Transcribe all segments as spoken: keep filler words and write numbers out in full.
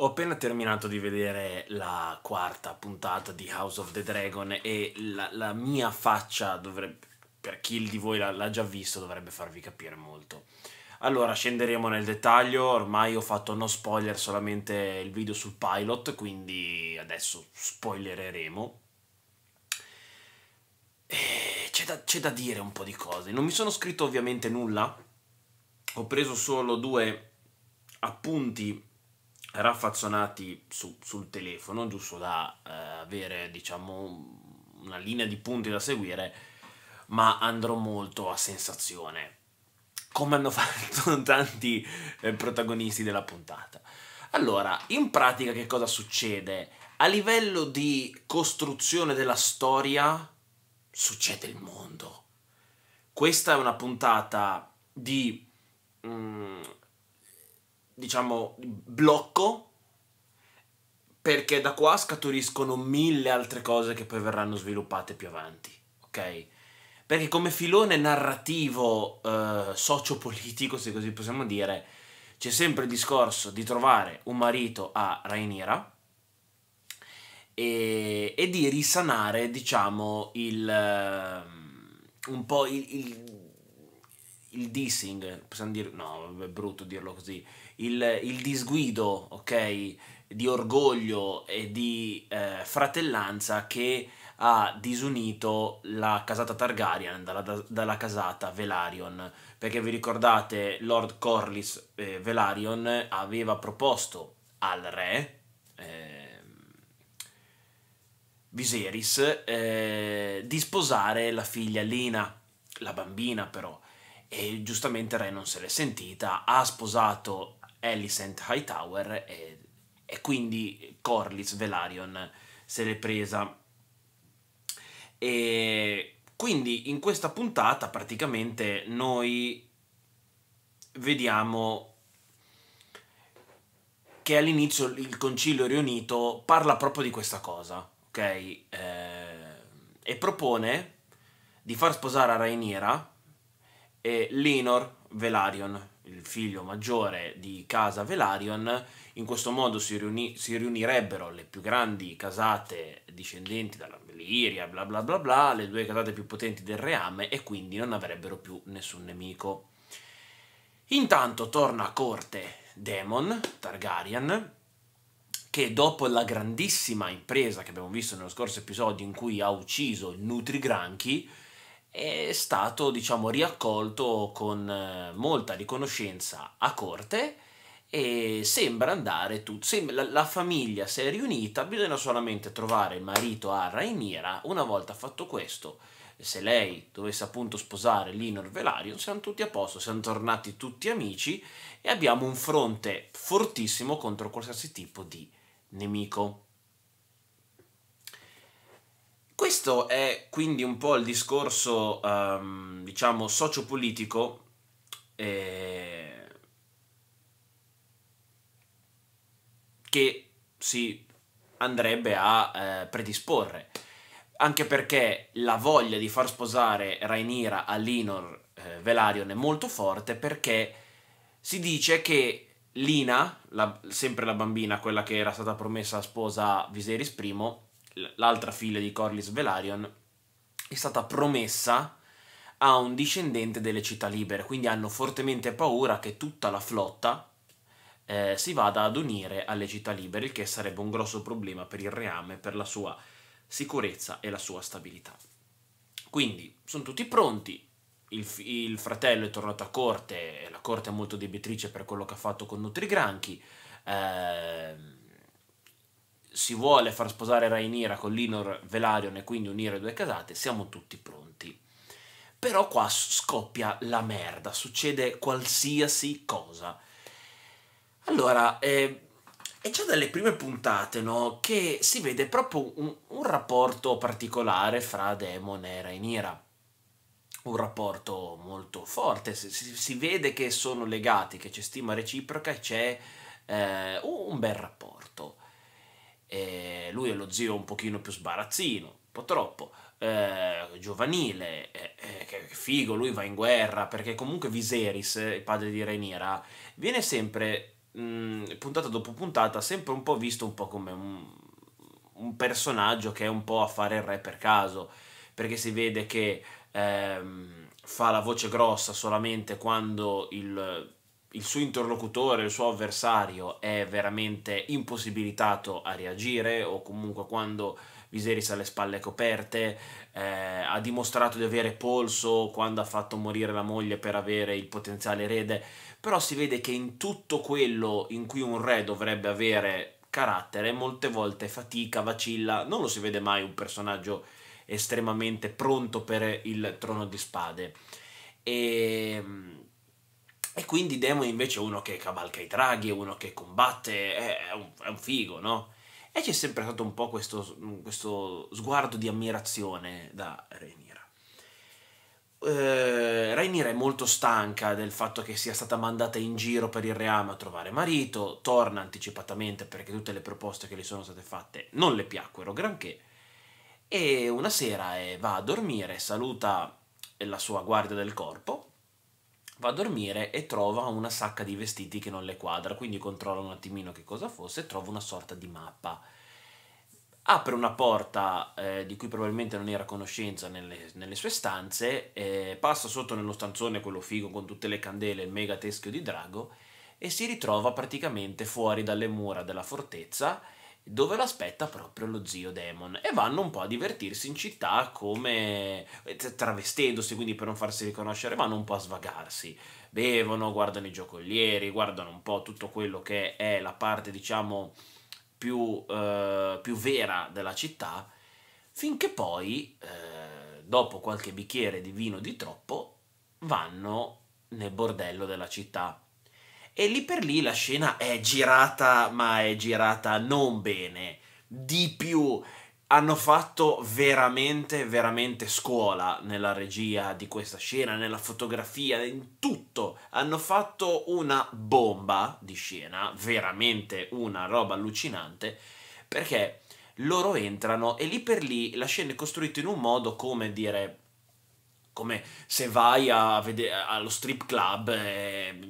Ho appena terminato di vedere la quarta puntata di House of the Dragon e la, la mia faccia dovrebbe, per chi di voi l'ha già visto, dovrebbe farvi capire molto. Allora, scenderemo nel dettaglio, ormai ho fatto no spoiler, solamente il video sul pilot, quindi adesso spoilereremo. C'è da, c'è da dire un po' di cose, non mi sono scritto ovviamente nulla, ho preso solo due appunti raffazzonati su, sul telefono, giusto da eh, avere, diciamo, una linea di punti da seguire, ma andrò molto a sensazione, come hanno fatto tanti eh, protagonisti della puntata. Allora, in pratica che cosa succede? A livello di costruzione della storia succede il mondo. Questa è una puntata di... Mm, diciamo, blocco, perché da qua scaturiscono mille altre cose che poi verranno sviluppate più avanti, ok? Perché come filone narrativo eh, sociopolitico, se così possiamo dire, c'è sempre il discorso di trovare un marito a Rhaenyra e, e di risanare, diciamo, il eh, un po' il... il il dissing, possiamo dire, no, è brutto dirlo così, il, il disguido, ok, di orgoglio e di eh, fratellanza che ha disunito la casata Targaryen dalla, da, dalla casata Velaryon, perché vi ricordate Lord Corlys eh, Velaryon aveva proposto al re eh, Viserys eh, di sposare la figlia Laena, la bambina però, e giustamente il re non se l'è sentita, ha sposato Alicent Hightower e, e quindi Corlys Velaryon se l'è presa. E quindi in questa puntata praticamente noi vediamo che all'inizio il concilio riunito parla proprio di questa cosa, ok? Eh, e propone di far sposare a Rhaenyra e Laenor Velaryon, il figlio maggiore di casa Velaryon. In questo modo si, riuni si riunirebbero le più grandi casate discendenti dalla Valyria, bla bla bla bla, le due casate più potenti del reame, e quindi non avrebbero più nessun nemico. Intanto torna a corte Daemon Targaryen, che dopo la grandissima impresa che abbiamo visto nello scorso episodio in cui ha ucciso il Nutrigranchi, è stato, diciamo, riaccolto con molta riconoscenza a corte e sembra andare tutto, sembra, la, la famiglia si è riunita, bisogna solamente trovare il marito a Rhaenyra. Una volta fatto questo, se lei dovesse appunto sposare Laenor Velaryon, siamo tutti a posto, siamo tornati tutti amici e abbiamo un fronte fortissimo contro qualsiasi tipo di nemico. Questo è quindi un po' il discorso, um, diciamo, sociopolitico eh, che si andrebbe a eh, predisporre, anche perché la voglia di far sposare Rhaenyra a Laenor eh, Velaryon è molto forte, perché si dice che Laena, la, sempre la bambina, quella che era stata promessa a sposa a Viserys primo, l'altra figlia di Corlys Velaryon, è stata promessa a un discendente delle città libere, quindi hanno fortemente paura che tutta la flotta eh, si vada ad unire alle città libere, il che sarebbe un grosso problema per il reame, per la sua sicurezza e la sua stabilità. Quindi sono tutti pronti, il, il fratello è tornato a corte, la corte è molto debitrice per quello che ha fatto con Nutrigranchi, ehm si vuole far sposare Rhaenyra con Laenor Velaryon e quindi unire due casate, siamo tutti pronti. Però qua scoppia la merda, succede qualsiasi cosa. Allora, eh, è già dalle prime puntate, no, che si vede proprio un, un rapporto particolare fra Daemon e Rhaenyra. Un rapporto molto forte, si, si vede che sono legati, che c'è stima reciproca e c'è eh, un bel rapporto. Eh, lui è lo zio un pochino più sbarazzino, un po' troppo, eh, giovanile, eh, eh, che figo, lui va in guerra, perché comunque Viserys, il padre di Rhaenyra, viene sempre mh, puntata dopo puntata, sempre un po' visto un po' come un, un personaggio che è un po' a fare il re per caso, perché si vede che ehm, fa la voce grossa solamente quando il, il suo interlocutore, il suo avversario è veramente impossibilitato a reagire, o comunque quando Viserys ha le spalle coperte, eh, ha dimostrato di avere polso quando ha fatto morire la moglie per avere il potenziale erede, però si vede che in tutto quello in cui un re dovrebbe avere carattere, molte volte fatica, vacilla, non lo si vede mai un personaggio estremamente pronto per il trono di spade. E... E quindi Daemon invece è uno che cavalca i draghi, è uno che combatte, è un, è un figo, no? E c'è sempre stato un po' questo, questo sguardo di ammirazione da Rhaenyra. Eh, Rhaenyra è molto stanca del fatto che sia stata mandata in giro per il reame a trovare marito, torna anticipatamente perché tutte le proposte che le sono state fatte non le piacquero granché, e una sera eh, va a dormire, saluta la sua guardia del corpo, va a dormire e trova una sacca di vestiti che non le quadra, quindi controlla un attimino che cosa fosse e trova una sorta di mappa. Apre una porta eh, di cui probabilmente non era a conoscenza nelle, nelle sue stanze, eh, passa sotto nello stanzone, quello figo con tutte le candele, il mega teschio di drago, e si ritrova praticamente fuori dalle mura della fortezza, dove l'aspetta proprio lo zio Daemon, e vanno un po' a divertirsi in città, come travestendosi, quindi per non farsi riconoscere vanno un po' a svagarsi, bevono, guardano i giocolieri, guardano un po' tutto quello che è la parte diciamo più, eh, più vera della città, finché poi eh, dopo qualche bicchiere di vino di troppo vanno nel bordello della città. E lì per lì la scena è girata, ma è girata non bene, di più, hanno fatto veramente, veramente scuola nella regia di questa scena, nella fotografia, in tutto, hanno fatto una bomba di scena, veramente una roba allucinante, perché loro entrano e lì per lì la scena è costruita in un modo come dire, come se vai a vedere, allo strip club e...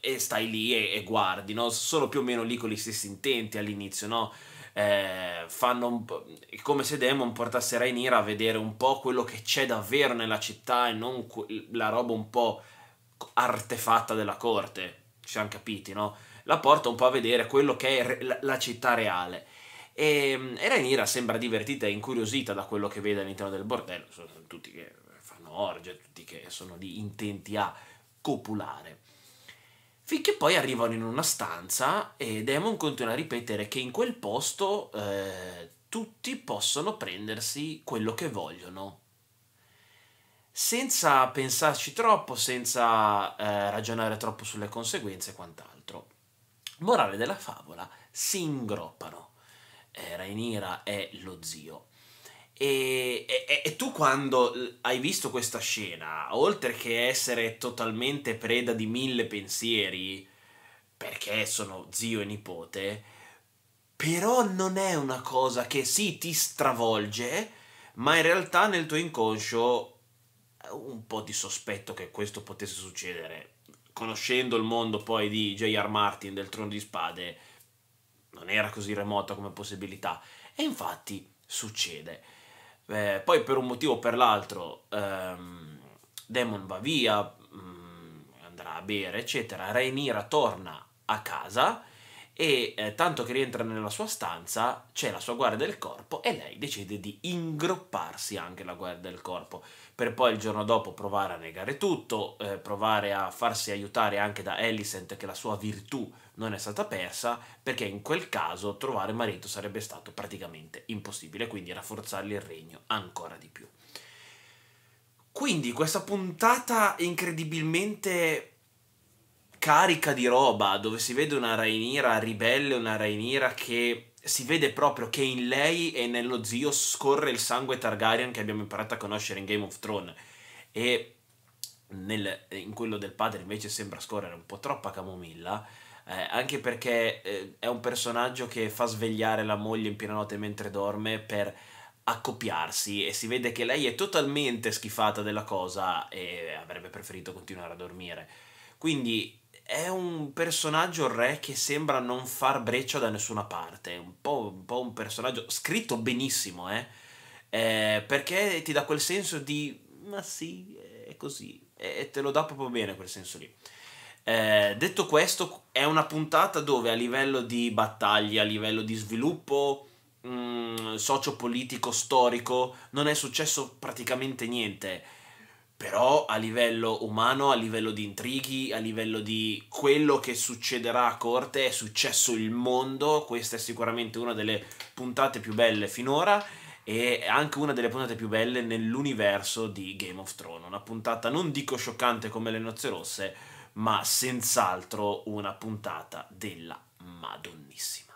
e stai lì e, e guardi, no? Sono più o meno lì con gli stessi intenti all'inizio, no? Eh, fanno un po', è come se Daemon portasse Rhaenyra a vedere un po' quello che c'è davvero nella città e non la roba un po' artefatta della corte, ci siamo capiti, no? La porta un po' a vedere quello che è la, la città reale, e, e Rhaenyra sembra divertita e incuriosita da quello che vede all'interno del bordello, sono tutti che fanno orge, tutti che sono lì intenti a copulare. Finché poi arrivano in una stanza e Daemon continua a ripetere che in quel posto eh, tutti possono prendersi quello che vogliono. Senza pensarci troppo, senza eh, ragionare troppo sulle conseguenze e quant'altro. Morale della favola, si ingroppano. Eh, Rhaenyra è lo zio. E, e, e tu quando hai visto questa scena, oltre che essere totalmente preda di mille pensieri, perché sono zio e nipote, però non è una cosa che sì ti stravolge, ma in realtà nel tuo inconscio un po' di sospetto che questo potesse succedere. Conoscendo il mondo poi di J R Martin del Trono di Spade, non era così remota come possibilità, e infatti succede. Eh, poi per un motivo o per l'altro ehm, Daemon va via, mh, andrà a bere eccetera, Rhaenyra torna a casa e eh, tanto che rientra nella sua stanza c'è la sua guardia del corpo e lei decide di ingropparsi anche la guardia del corpo per poi il giorno dopo provare a negare tutto, eh, provare a farsi aiutare anche da Alicent, che la sua virtù non è stata persa, perché in quel caso trovare marito sarebbe stato praticamente impossibile, quindi rafforzargli il regno ancora di più. Quindi questa puntata incredibilmente carica di roba, dove si vede una Rhaenyra ribelle, una Rhaenyra che si vede proprio che in lei e nello zio scorre il sangue Targaryen che abbiamo imparato a conoscere in Game of Thrones, e nel, in quello del padre invece sembra scorrere un po' troppa camomilla. Eh, anche perché eh, è un personaggio che fa svegliare la moglie in piena notte mentre dorme per accoppiarsi, e si vede che lei è totalmente schifata della cosa e avrebbe preferito continuare a dormire. Quindi è un personaggio re che sembra non far breccia da nessuna parte, un po', un po' un personaggio scritto benissimo, eh? Eh, perché ti dà quel senso di ma sì, è così, e te lo dà proprio bene quel senso lì. Eh, detto questo, è una puntata dove a livello di battaglie, a livello di sviluppo mh, socio-politico, storico, non è successo praticamente niente. Però a livello umano, a livello di intrighi, a livello di quello che succederà a corte, è successo il mondo. Questa è sicuramente una delle puntate più belle finora e anche una delle puntate più belle nell'universo di Game of Thrones. Una puntata non dico scioccante come le Nozze Rosse, ma senz'altro una puntata della Madonnissima.